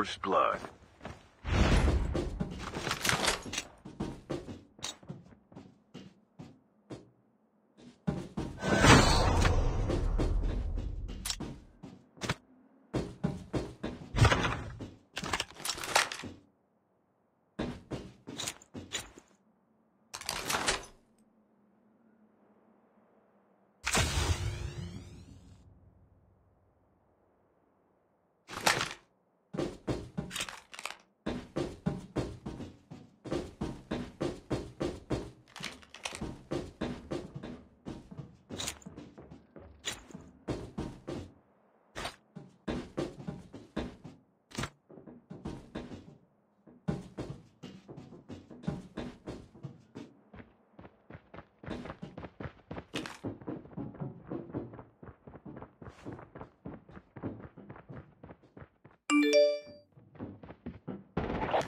First blood.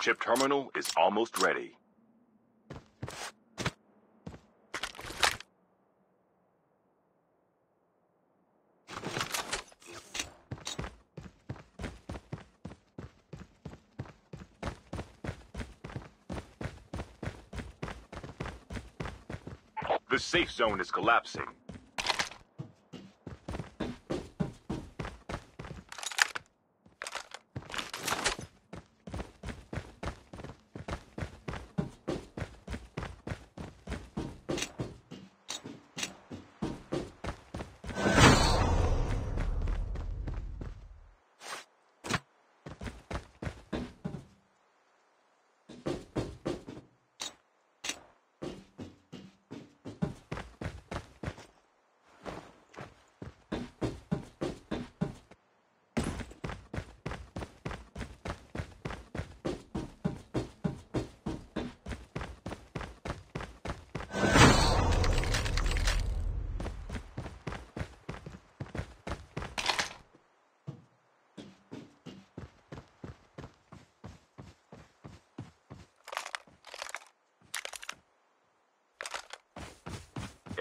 Ship terminal is almost ready. The safe zone is collapsing.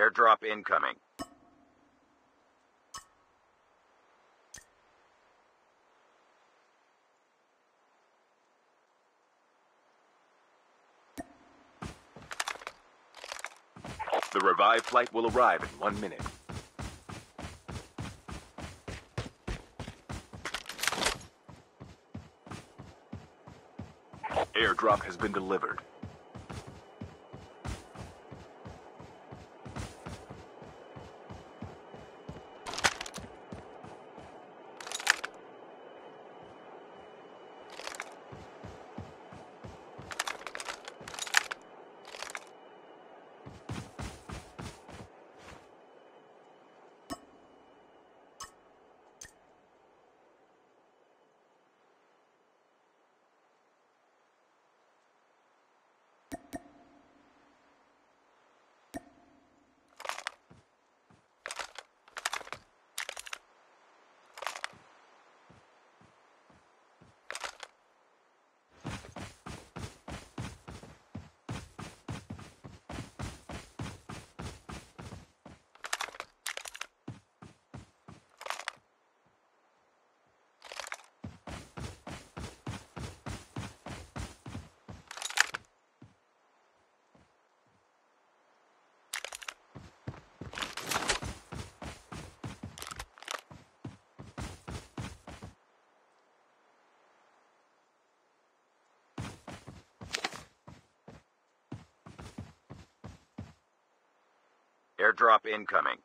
Airdrop incoming. The revived flight will arrive in 1 minute. Airdrop has been delivered. Airdrop incoming.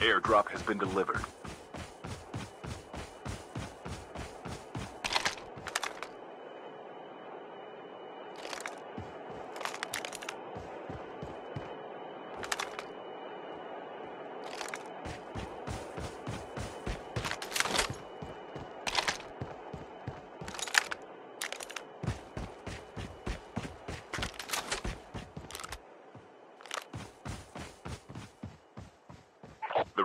Airdrop has been delivered. The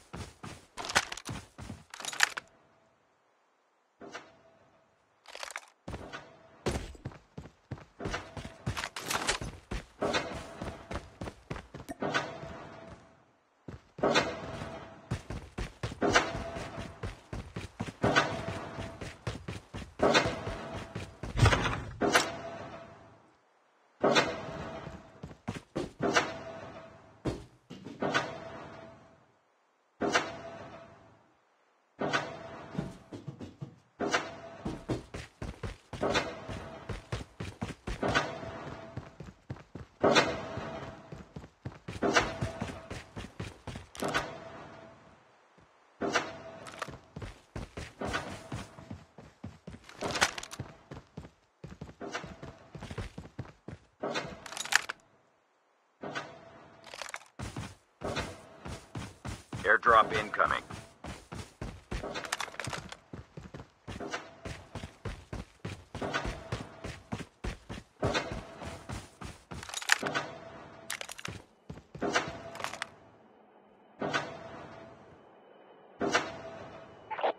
Airdrop incoming.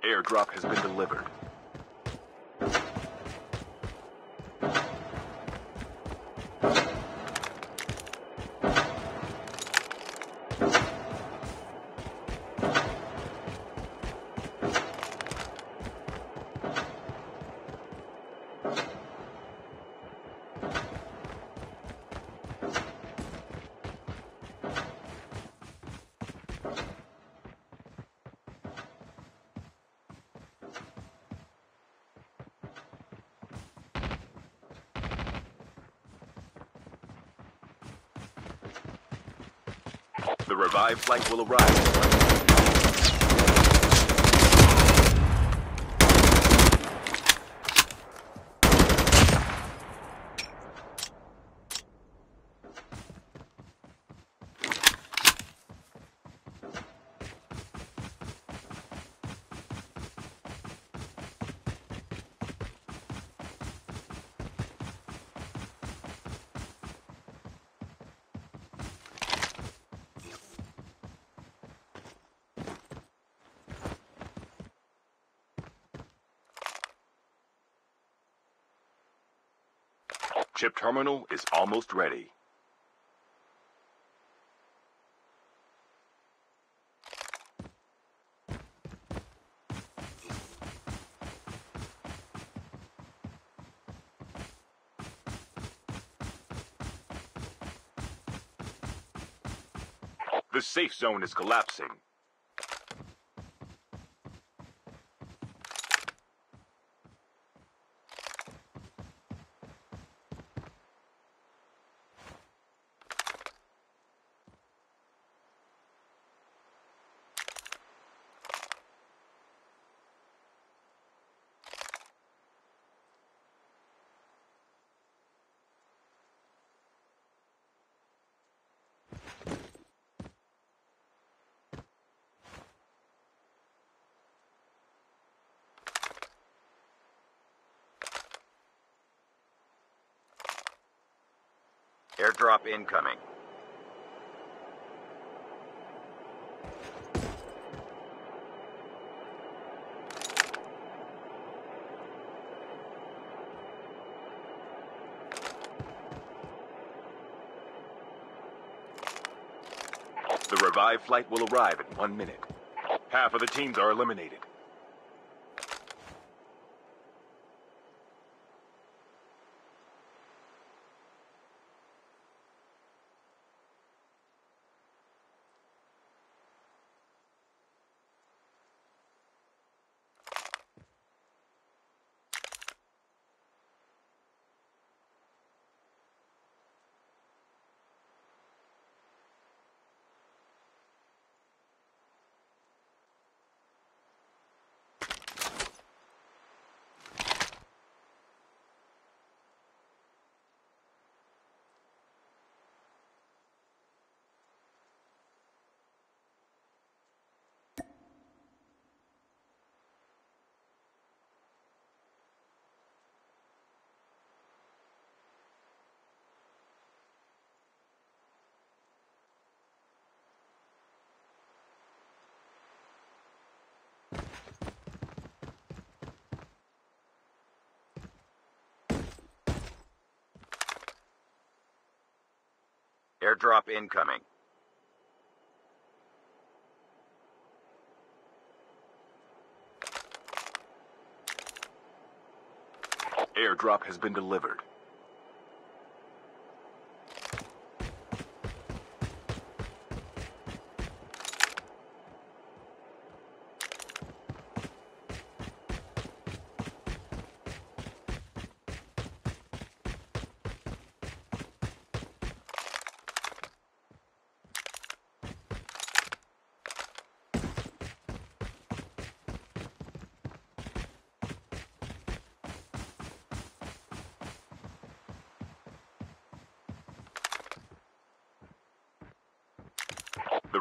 Airdrop has been delivered. The revived flight will arrive. Chip terminal is almost ready. The safe zone is collapsing. Airdrop incoming. The revived flight will arrive in 1 minute. Half of the teams are eliminated. drop incoming. Airdrop has been delivered. The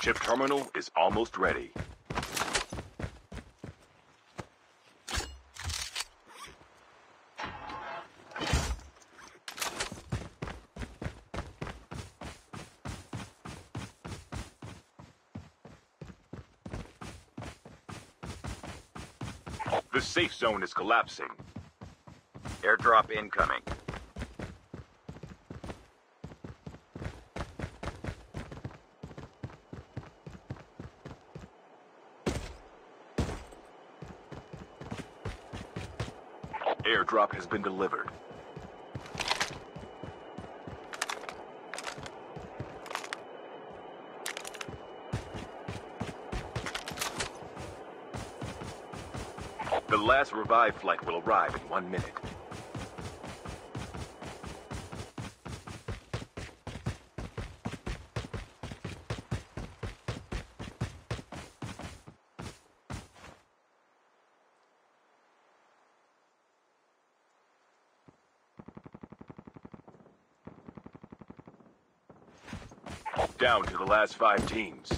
Chip terminal is almost ready. The safe zone is collapsing. Airdrop incoming. Airdrop has been delivered. The last revived flight will arrive in 1 minute. Down to the last 5 teams.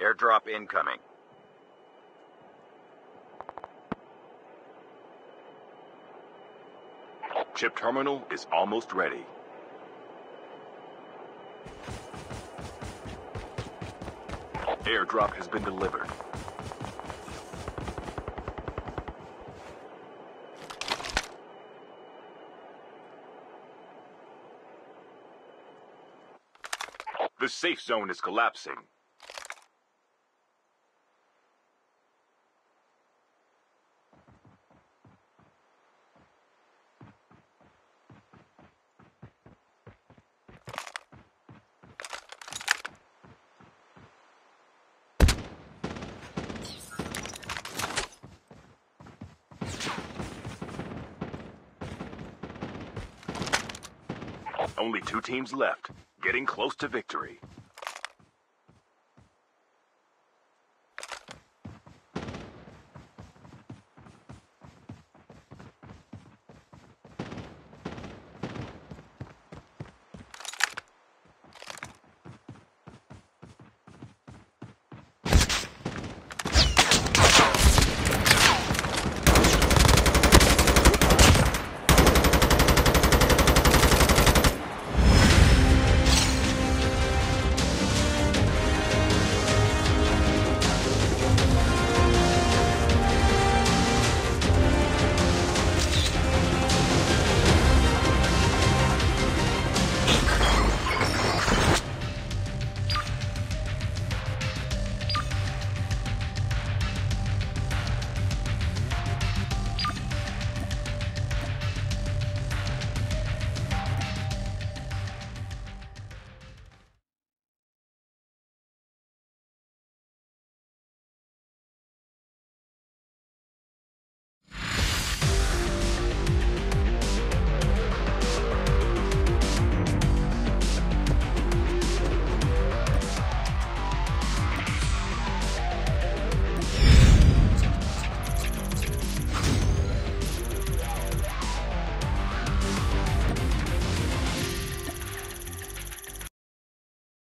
Airdrop incoming. Chip terminal is almost ready. Airdrop has been delivered. The safe zone is collapsing. Only two teams left, getting close to victory.